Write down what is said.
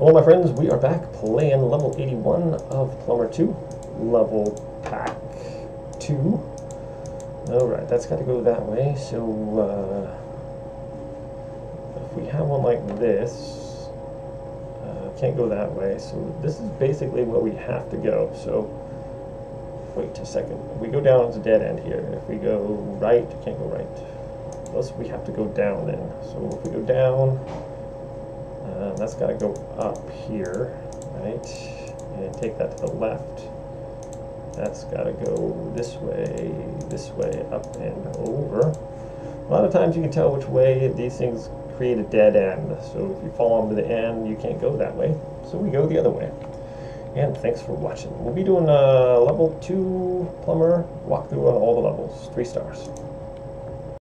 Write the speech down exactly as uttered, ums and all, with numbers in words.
Hello my friends, we are back playing level eighty-one of Plumber two, level pack two. Alright, that's got to go that way, so uh, if we have one like this, uh, can't go that way, so this is basically where we have to go. So wait a second, if we go down, it's a dead end here. If we go right, can't go right, unless we have to go down then. So if we go down, Uh, that's got to go up here, right, and take that to the left. That's got to go this way, this way, up and over. A lot of times you can tell which way these things create a dead end, so if you fall onto the end, you can't go that way, so we go the other way. And thanks for watching. We'll be doing a level two plumber walkthrough on all the levels, three stars.